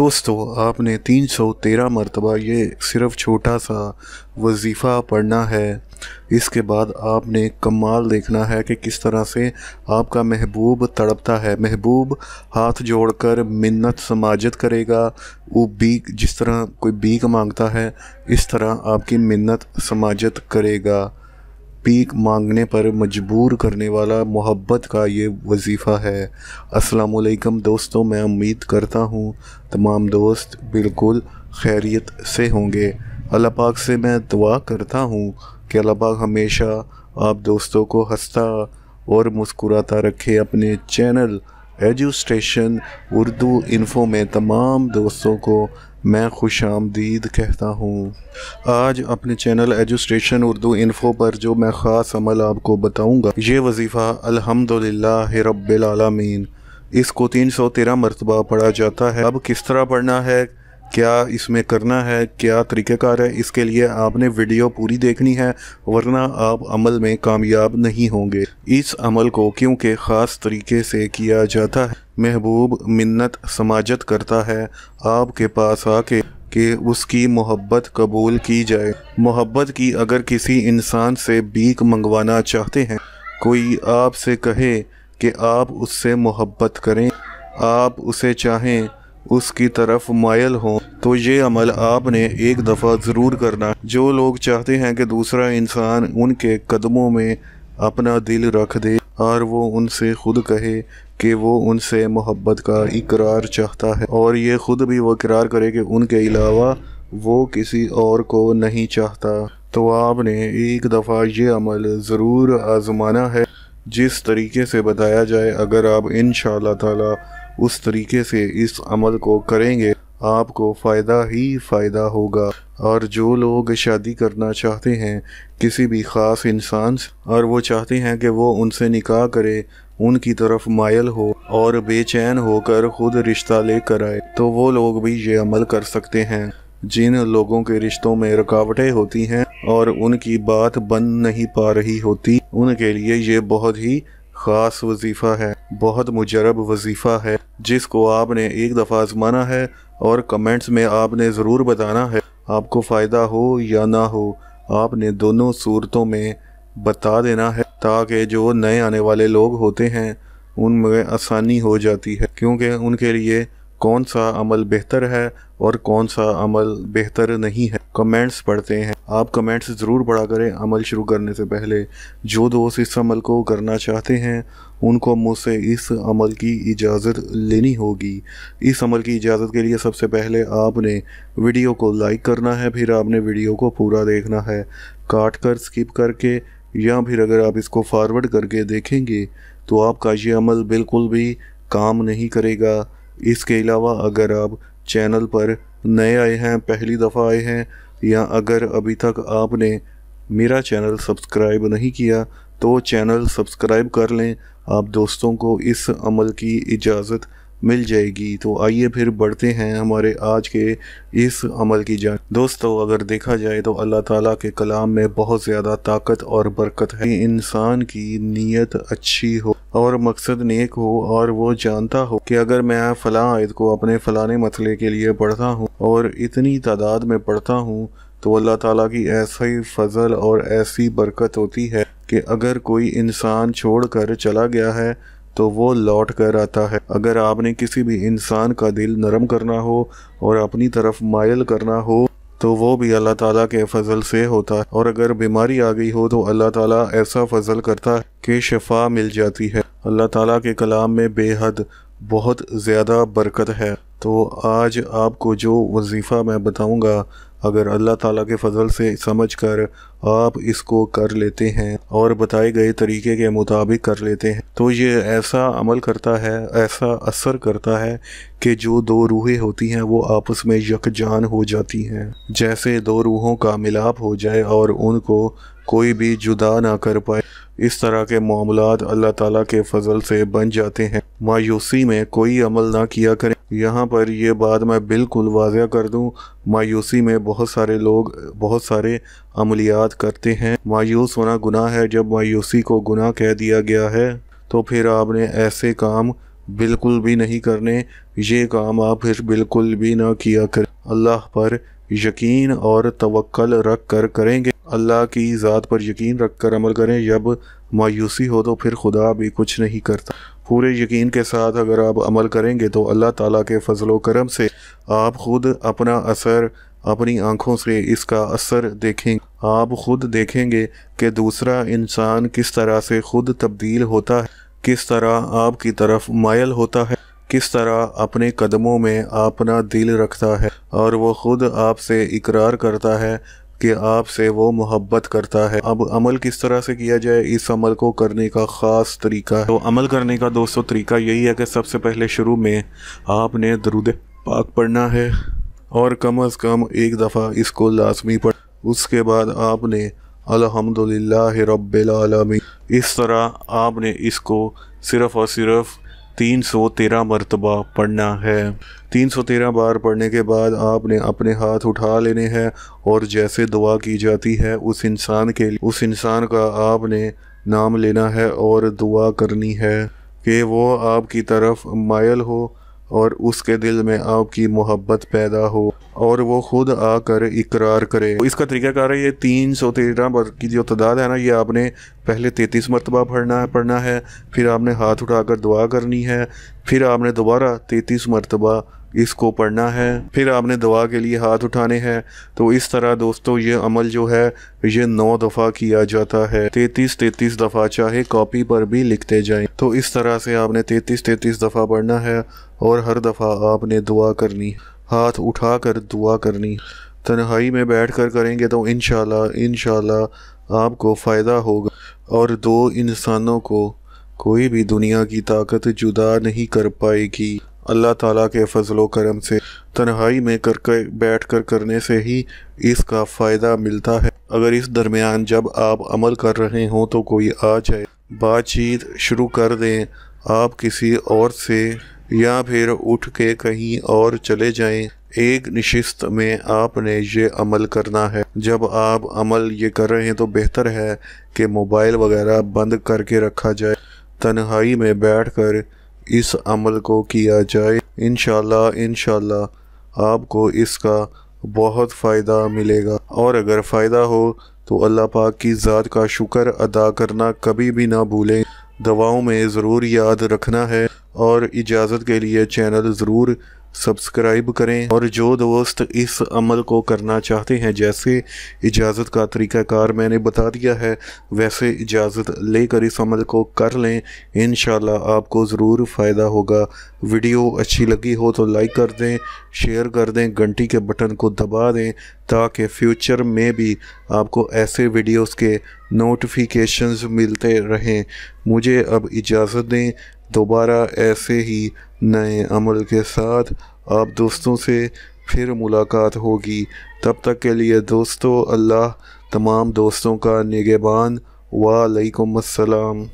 दोस्तों, आपने 313 मरतबा ये सिर्फ छोटा सा वजीफ़ा पढ़ना है। इसके बाद आपने कमाल देखना है कि किस तरह से आपका महबूब तड़पता है। महबूब हाथ जोड़कर मिन्नत समाजत करेगा। वो भीख, जिस तरह कोई भीख मांगता है, इस तरह आपकी मिन्नत समाजत करेगा। भीख मांगने पर मजबूर करने वाला मोहब्बत का ये वजीफ़ा है। अस्सलामुअलैकुम दोस्तों, मैं उम्मीद करता हूँ तमाम दोस्त बिल्कुल खैरियत से होंगे। अल्लाह पाक से मैं दुआ करता हूँ कि अल्लाह पाक हमेशा आप दोस्तों को हंसता और मुस्कुराता रखे। अपने चैनल एजुस्टेशन उर्दू इन्फो में तमाम दोस्तों को मैं खुश आमदीद कहता हूँ। आज अपने चैनल एजुस्टेशन उर्दू इन्फो पर जो मैं ख़ास अमल आपको बताऊँगा, ये वजीफ़ा अल्हम्दुलिल्लाह रब्बिल आलमीन, इसको 313 मरतबा पढ़ा जाता है। अब किस तरह पढ़ना है, क्या इसमें करना है, क्या तरीक़ाकार है, इसके लिए आपने वीडियो पूरी देखनी है, वरना आप अमल में कामयाब नहीं होंगे। इस अमल को क्योंकि ख़ास तरीके से किया जाता है, महबूब मिन्नत समाजत करता है आपके पास आके कि उसकी मोहब्बत कबूल की जाए। मोहब्बत की अगर किसी इंसान से भीख मंगवाना चाहते हैं, कोई आपसे कहे कि आप उससे मोहब्बत करें, आप उसे चाहें, उसकी तरफ मायल हों, तो ये अमल आपने एक दफ़ा ज़रूर करना है। जो लोग चाहते हैं कि दूसरा इंसान उनके कदमों में अपना दिल रख दे और वो उनसे ख़ुद कहे कि वो उनसे मोहब्बत का इकरार चाहता है और ये ख़ुद भी वो इकरार करे कि उनके अलावा वो किसी और को नहीं चाहता, तो आपने एक दफ़ा ये अमल ज़रूर आज़माना है। जिस तरीके से बताया जाए, अगर आप इंशाअल्लाह ताला उस तरीके से इस अमल को करेंगे, आपको फ़ायदा ही फ़ायदा होगा। और जो लोग शादी करना चाहते हैं किसी भी ख़ास इंसान से और वो चाहते हैं कि वो उनसे निकाह करे, उनकी तरफ मायल हो और बेचैन होकर ख़ुद रिश्ता ले कर आए, तो वो लोग भी ये अमल कर सकते हैं। जिन लोगों के रिश्तों में रुकावटें होती हैं और उनकी बात बन नहीं पा रही होती, उनके लिए ये बहुत ही ख़ास वजीफ़ा है, बहुत मुजरब वजीफ़ा है, जिसको आपने एक दफ़ा आजमाना है और कमेंट्स में आपने ज़रूर बताना है। आपको फ़ायदा हो या ना हो, आपने दोनों सूरतों में बता देना है, ताकि जो नए आने वाले लोग होते हैं उनमें आसानी हो जाती है, क्योंकि उनके लिए कौन सा अमल बेहतर है और कौन सा अमल बेहतर नहीं है। कमेंट्स पढ़ते हैं, आप कमेंट्स ज़रूर पढ़ा करें अमल शुरू करने से पहले। जो दोस्त इस अमल को करना चाहते हैं, उनको मुझसे इस अमल की इजाज़त लेनी होगी। इस अमल की इजाज़त के लिए सबसे पहले आपने वीडियो को लाइक करना है, फिर आपने वीडियो को पूरा देखना है, काट कर स्किप करके, या फिर अगर आप इसको फॉरवर्ड करके देखेंगे तो आपका ये अमल बिल्कुल भी काम नहीं करेगा। इसके अलावा अगर आप चैनल पर नए आए हैं, पहली दफ़ा आए हैं, या अगर अभी तक आपने मेरा चैनल सब्सक्राइब नहीं किया तो चैनल सब्सक्राइब कर लें, आप दोस्तों को इस अमल की इजाज़त मिल जाएगी। तो आइए फिर बढ़ते हैं हमारे आज के इस अमल की जान। दोस्तों, अगर देखा जाए तो अल्लाह ताला के कलाम में बहुत ज़्यादा ताकत और बरकत है। इंसान की नीयत अच्छी हो और मकसद नेक हो और वो जानता हो कि अगर मैं फ़लाँ आयत को अपने फ़लाने मसले के लिए पढ़ता हूँ और इतनी तादाद में पढ़ता हूँ, तो अल्लाह ताला की ऐसा ही फजल और ऐसी बरकत होती है कि अगर कोई इंसान छोड़ कर चला गया है तो वो लौट कर आता है। अगर आपने किसी भी इंसान का दिल नरम करना हो और अपनी तरफ मायल करना हो, तो वो भी अल्लाह ताला के फजल से होता है। और अगर बीमारी आ गई हो तो अल्लाह ताला ऐसा फजल करता है कि शफा मिल जाती है। अल्लाह ताला के कलाम में बेहद बहुत ज़्यादा बरकत है। तो आज आपको जो वजीफ़ा मैं बताऊँगा, अगर अल्लाह ताला के फजल से समझकर आप इसको कर लेते हैं और बताए गए तरीके के मुताबिक कर लेते हैं, तो ये ऐसा अमल करता है, ऐसा असर करता है कि जो दो रूहें होती हैं वो आपस में यकजान हो जाती हैं, जैसे दो रूहों का मिलाप हो जाए और उनको कोई भी जुदा ना कर पाए। इस तरह के मामलात अल्लाह ताला के फजल से बन जाते हैं। मायूसी में कोई अमल ना किया करें। यहाँ पर ये बात मैं बिल्कुल वाज़ह कर दूँ, मायूसी में बहुत सारे लोग बहुत सारे अमलियात करते हैं। मायूस होना गुनाह है। जब मायूसी को गुनाह कह दिया गया है तो फिर आपने ऐसे काम बिल्कुल भी नहीं करने। ये काम आप फिर बिल्कुल भी ना किया करें। अल्लाह पर यकीन और तवक्कल रख कर करेंगे। अल्लाह की ज़ात पर यकीन रख कर अमल करें। जब मायूसी हो तो फिर खुदा भी कुछ नहीं करता। पूरे यकीन के साथ अगर आप अमल करेंगे तो अल्लाह ताला के फजलो करम से आप खुद अपना असर अपनी आँखों से इसका असर देखेंगे। आप खुद देखेंगे कि दूसरा इंसान किस तरह से खुद तब्दील होता है, किस तरह आपकी तरफ मायल होता है, किस तरह अपने कदमों में अपना दिल रखता है और वो खुद आपसे इकरार करता है कि आपसे वो मोहब्बत करता है। अब अमल किस तरह से किया जाए, इस अमल को करने का ख़ास तरीका है। तो अमल करने का दोस्तों तरीका यही है कि सबसे पहले शुरू में आपने दरूद पाक पढ़ना है और कम से कम एक दफ़ा इसको लाजमी पढ़। उसके बाद आपने अल्हम्दुलिल्लाह रब्बिल आलमीन, इस तरह आपने इसको सिर्फ़ और सिर्फ़ 313 मरतबा पढ़ना है। 313 बार पढ़ने के बाद आपने अपने हाथ उठा लेने हैं और जैसे दुआ की जाती है उस इंसान के लिए, उस इंसान का आपने नाम लेना है और दुआ करनी है कि वो आपकी तरफ मायल हो और उसके दिल में आपकी मोहब्बत पैदा हो और वो खुद आकर इकरार करे। तो इसका तरीक़ाकार है ये 313 बार की जो तादाद है ना, ये आपने पहले 33 मरतबा पढ़ना है, फिर आपने हाथ उठाकर दुआ करनी है, फिर आपने दोबारा 33 मरतबा इसको पढ़ना है, फिर आपने दुआ के लिए हाथ उठाने हैं। तो इस तरह दोस्तों ये अमल जो है ये 9 दफ़ा किया जाता है, 33-33 दफ़ा, चाहे कॉपी पर भी लिखते जाएं। तो इस तरह से आपने 33-33 दफ़ा पढ़ना है और हर दफ़ा आपने दुआ करनी, हाथ उठाकर दुआ करनी। तन्हाई में बैठकर करेंगे तो इंशाल्लाह आपको फ़ायदा होगा और दो इंसानों को कोई भी दुनिया की ताकत जुदा नहीं कर पाएगी। अल्लाह ताला के फजलो करम से तन्हाई में बैठ कर करने से ही इसका फ़ायदा मिलता है। अगर इस दरमियान जब आप अमल कर रहे हों तो कोई आ जाए, बातचीत शुरू कर दें आप किसी और से, या फिर उठ के कहीं और चले जाएं। एक निशिस्त में आपने ये अमल करना है। जब आप अमल ये कर रहे हैं तो बेहतर है कि मोबाइल वगैरह बंद करके रखा जाए, तन्हाई में बैठकर इस अमल को किया जाए। इंशाल्लाह आपको इसका बहुत फ़ायदा मिलेगा और अगर फ़ायदा हो तो अल्लाह पाक की ज़ात का शुक्र अदा करना कभी भी ना भूलें। दवाओं में ज़रूर याद रखना है और इजाज़त के लिए चैनल ज़रूर सब्सक्राइब करें। और जो दोस्त इस अमल को करना चाहते हैं, जैसे इजाज़त का तरीक़ाकार मैंने बता दिया है, वैसे इजाज़त लेकर इस अमल को कर लें। इंशाल्लाह आपको ज़रूर फ़ायदा होगा। वीडियो अच्छी लगी हो तो लाइक कर दें, शेयर कर दें, घंटी के बटन को दबा दें ताकि फ्यूचर में भी आपको ऐसे वीडियोस के नोटिफिकेशंस मिलते रहें। मुझे अब इजाज़त दें। दोबारा ऐसे ही नए अमल के साथ आप दोस्तों से फिर मुलाकात होगी। तब तक के लिए दोस्तों, अल्लाह तमाम दोस्तों का निगहबान। वालेकुम अस्सलाम।